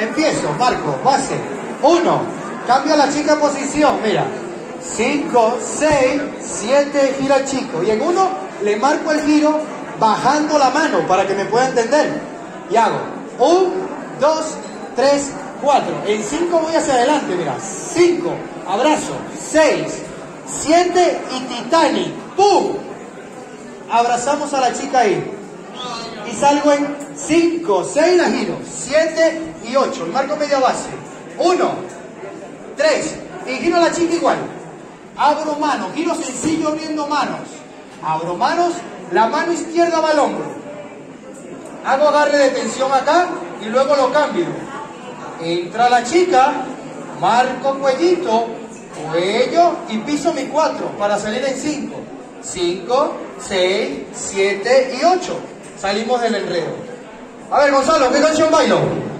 Empiezo, Marco, base. 1. Cambia la chica de posición, mira. 5, 6, 7, gira el chico. Y en 1 le marco el giro bajando la mano para que me pueda entender. Y hago 1, 2, 3, 4. En 5 voy hacia adelante, mira. 5, abrazo. 6, 7 y Titanic. ¡Pum! Abrazamos a la chica ahí. Y salgo en 5, 6 la giro, 7 y 8. Marco media base. 1, 3. Y giro a la chica igual. Abro mano. Giro sencillo abriendo manos. Abro manos. La mano izquierda va al hombro. Hago agarre de tensión acá y luego lo cambio. Entra la chica. Marco cuellito. Cuello y piso mi 4 para salir en 5. 5, 6, 7 y 8. Salimos del enredo. A ver, Gonzalo, ¿qué canción bailo?